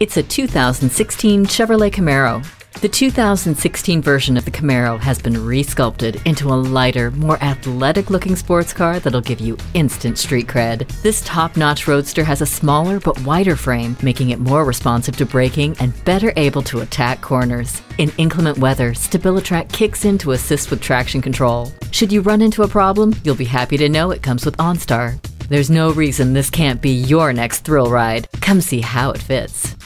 It's a 2016 Chevrolet Camaro. The 2016 version of the Camaro has been re-sculpted into a lighter, more athletic-looking sports car that'll give you instant street cred. This top-notch roadster has a smaller but wider frame, making it more responsive to braking and better able to attack corners. In inclement weather, StabilityTrak kicks in to assist with traction control. Should you run into a problem, you'll be happy to know it comes with OnStar. There's no reason this can't be your next thrill ride. Come see how it fits.